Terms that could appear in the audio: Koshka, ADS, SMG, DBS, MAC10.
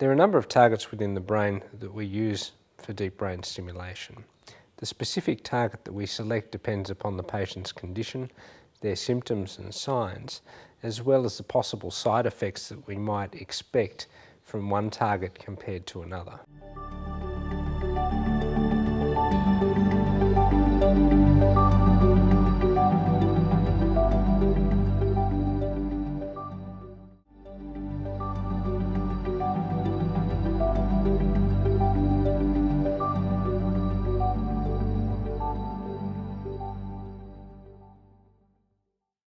There are a number of targets within the brain that we use for deep brain stimulation. The specific target that we select depends upon the patient's condition, their symptoms and signs, as well as the possible side effects that we might expect from one target compared to another.